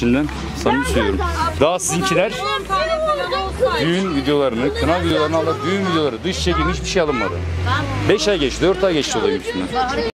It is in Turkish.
içinden samimi söylüyorum. Daha sizinkiler düğün videolarını, kına videolarını alıp düğün videoları, dış çekim hiçbir şey alınmadı. 5 ay geçti, 4 ay geçti olayın üstünden.